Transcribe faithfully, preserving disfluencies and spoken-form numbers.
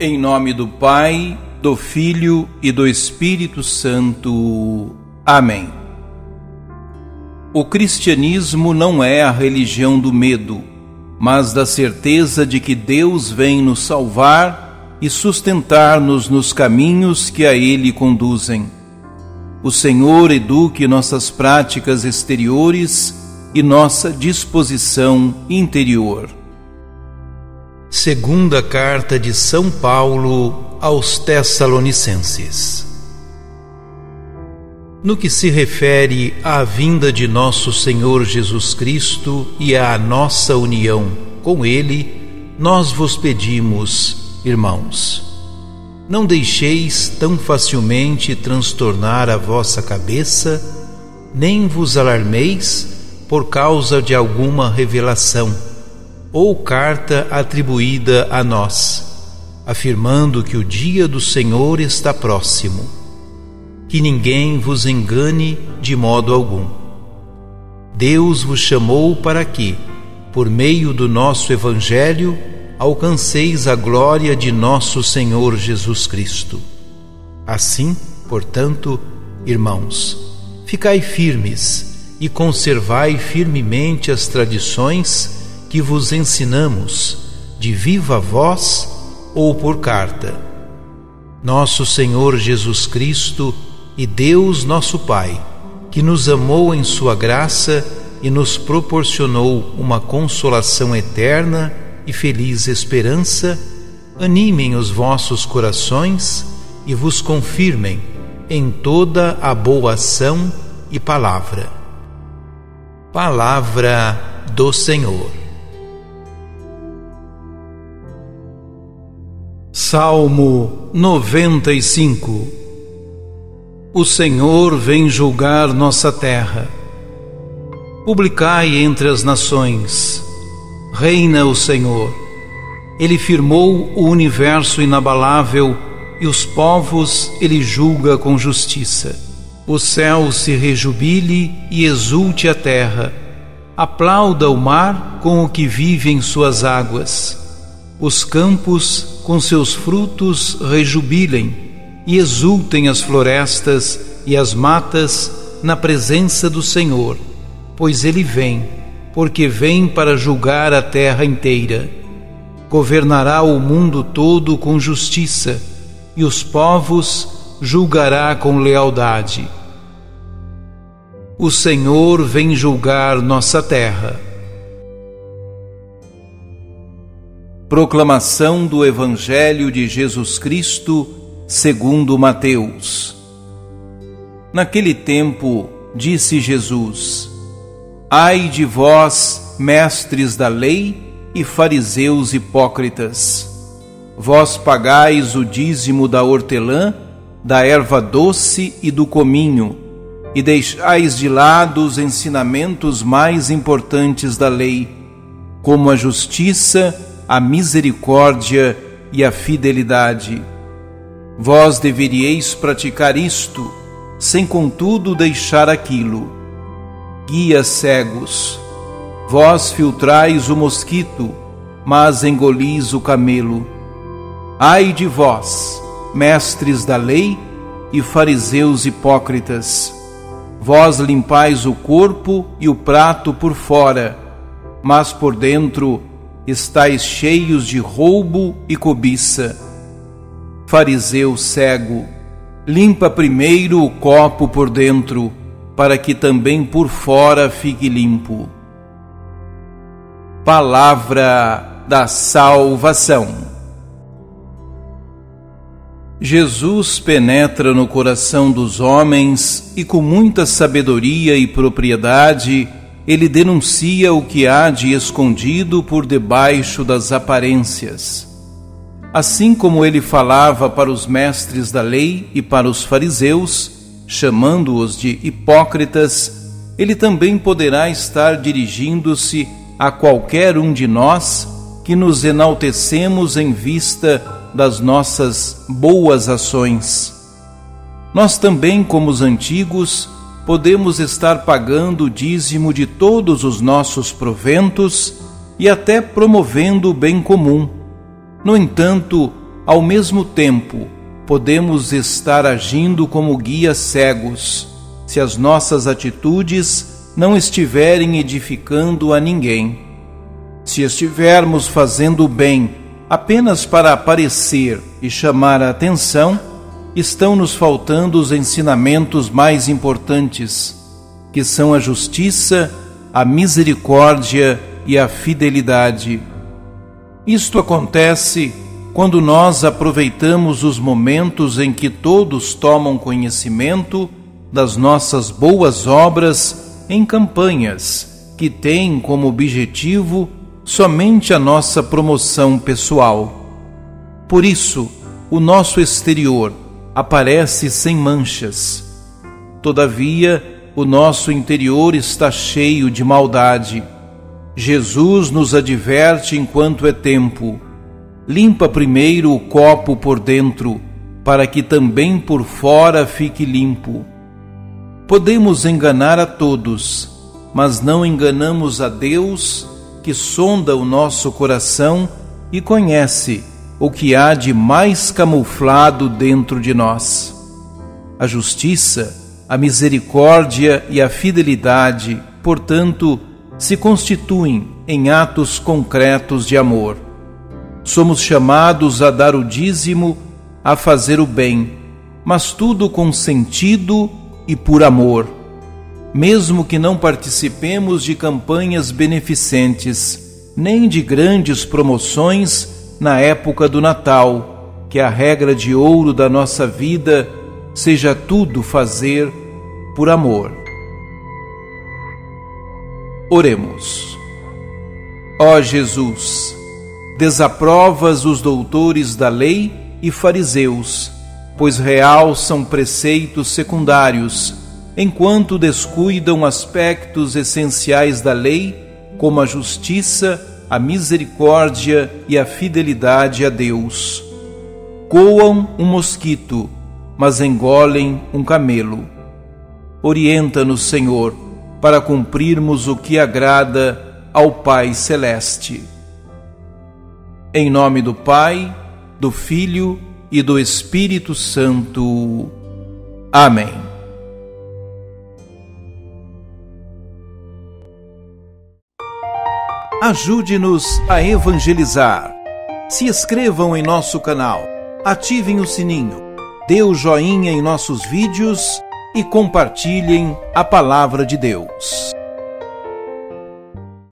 Em nome do Pai, do Filho e do Espírito Santo. Amém. O cristianismo não é a religião do medo, mas da certeza de que Deus vem nos salvar e sustentar-nos nos caminhos que a Ele conduzem. O Senhor eduque nossas práticas exteriores e nossa disposição interior. Segunda Carta de São Paulo aos Tessalonicenses. No que se refere à vinda de nosso Senhor Jesus Cristo e à nossa união com Ele, nós vos pedimos, irmãos, não deixeis tão facilmente transtornar a vossa cabeça, nem vos alarmeis por causa de alguma revelação ou carta atribuída a nós, afirmando que o dia do Senhor está próximo. Que ninguém vos engane de modo algum. Deus vos chamou para que, por meio do nosso Evangelho, alcanceis a glória de nosso Senhor Jesus Cristo. Assim, portanto, irmãos, ficai firmes e conservai firmemente as tradições que vos ensinamos, de viva voz ou por carta. Nosso Senhor Jesus Cristo e Deus nosso Pai, que nos amou em sua graça e nos proporcionou uma consolação eterna e feliz esperança, animem os vossos corações e vos confirmem em toda a boa ação e palavra. Palavra do Senhor. Salmo noventa e cinco. O Senhor vem julgar nossa terra. Publicai entre as nações. Reina o Senhor. Ele firmou o universo inabalável e os povos ele julga com justiça. O céu se rejubile e exulte a terra. Aplauda o mar com o que vive em suas águas. Os campos com seus frutos rejubilem e exultem as florestas e as matas na presença do Senhor, pois Ele vem, porque vem para julgar a terra inteira. Governará o mundo todo com justiça e os povos julgará com lealdade. O Senhor vem julgar nossa terra. Proclamação do Evangelho de Jesus Cristo segundo Mateus. Naquele tempo, disse Jesus: Ai de vós, mestres da lei e fariseus hipócritas! Vós pagais o dízimo da hortelã, da erva doce e do cominho, e deixais de lado os ensinamentos mais importantes da lei, como a justiça, a misericórdia e a fidelidade. Vós deveríeis praticar isto, sem contudo deixar aquilo. Guias cegos, vós filtrais o mosquito, mas engolis o camelo. Ai de vós, mestres da lei e fariseus hipócritas! Vós limpais o corpo e o prato por fora, mas por dentro estais cheios de roubo e cobiça. Fariseu cego, limpa primeiro o copo por dentro, para que também por fora fique limpo. Palavra da salvação. Jesus penetra no coração dos homens e com muita sabedoria e propriedade Ele denuncia o que há de escondido por debaixo das aparências. Assim como ele falava para os mestres da lei e para os fariseus, chamando-os de hipócritas, ele também poderá estar dirigindo-se a qualquer um de nós que nos enaltecemos em vista das nossas boas ações. Nós também, como os antigos, podemos estar pagando o dízimo de todos os nossos proventos e até promovendo o bem comum. No entanto, Ao mesmo tempo, podemos estar agindo como guias cegos, se as nossas atitudes não estiverem edificando a ninguém. Se estivermos fazendo o bem apenas para aparecer e chamar a atenção, estão nos faltando os ensinamentos mais importantes, que são a justiça, a misericórdia e a fidelidade. Isto acontece quando nós aproveitamos os momentos em que todos tomam conhecimento das nossas boas obras em campanhas que têm como objetivo somente a nossa promoção pessoal. Por isso, o nosso exterior aparece sem manchas. Todavia, o nosso interior está cheio de maldade. Jesus nos adverte enquanto é tempo: limpa primeiro o copo por dentro, para que também por fora fique limpo. Podemos enganar a todos, mas não enganamos a Deus, que sonda o nosso coração e conhece o que há de mais camuflado dentro de nós. A justiça, a misericórdia e a fidelidade, portanto, se constituem em atos concretos de amor. Somos chamados a dar o dízimo, a fazer o bem, mas tudo com sentido e por amor, mesmo que não participemos de campanhas beneficentes, nem de grandes promoções na época do Natal, que a regra de ouro da nossa vida seja tudo fazer por amor. Oremos. Ó Jesus, desaprovas os doutores da lei e fariseus, pois realçam preceitos secundários, enquanto descuidam aspectos essenciais da lei, como a justiça, a misericórdia e a fidelidade a Deus. Coam um mosquito, mas engolem um camelo. Orienta-nos, Senhor, para cumprirmos o que agrada ao Pai Celeste. Em nome do Pai, do Filho e do Espírito Santo. Amém. Ajude-nos a evangelizar. Se inscrevam em nosso canal, ativem o sininho, dê o joinha em nossos vídeos e compartilhem a palavra de Deus.